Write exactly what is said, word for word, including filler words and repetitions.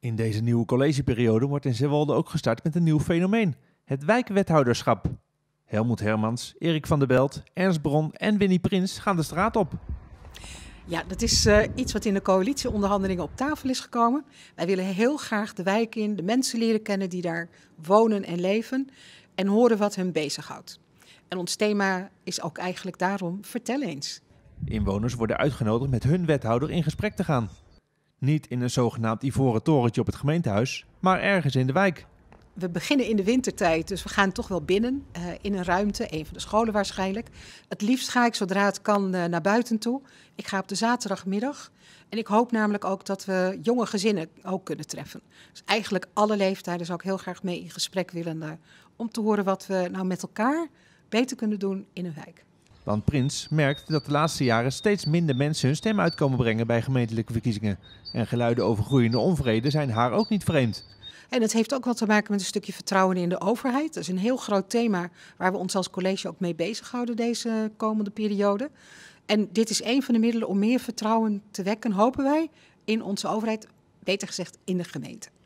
In deze nieuwe collegeperiode wordt in Zeewolde ook gestart met een nieuw fenomeen. Het wijkwethouderschap. Helmut Hermans, Erik van der Beld, Ernst Bron en Winnie Prins gaan de straat op. Ja, dat is uh, iets wat in de coalitieonderhandelingen op tafel is gekomen. Wij willen heel graag de wijk in, de mensen leren kennen die daar wonen en leven en horen wat hen bezighoudt. En ons thema is ook eigenlijk daarom, vertel eens. Inwoners worden uitgenodigd met hun wethouder in gesprek te gaan. Niet in een zogenaamd ivoren torentje op het gemeentehuis, maar ergens in de wijk. We beginnen in de wintertijd, dus we gaan toch wel binnen, uh, in een ruimte, een van de scholen waarschijnlijk. Het liefst ga ik zodra het kan uh, naar buiten toe. Ik ga op de zaterdagmiddag en ik hoop namelijk ook dat we jonge gezinnen ook kunnen treffen. Dus eigenlijk alle leeftijden zou ik heel graag mee in gesprek willen uh, om te horen wat we nou met elkaar beter kunnen doen in een wijk. Want Prins merkt dat de laatste jaren steeds minder mensen hun stem uitkomen brengen bij gemeentelijke verkiezingen. En geluiden over groeiende onvrede zijn haar ook niet vreemd. En dat heeft ook wel te maken met een stukje vertrouwen in de overheid. Dat is een heel groot thema waar we ons als college ook mee bezighouden deze komende periode. En dit is een van de middelen om meer vertrouwen te wekken, hopen wij, in onze overheid, beter gezegd in de gemeente.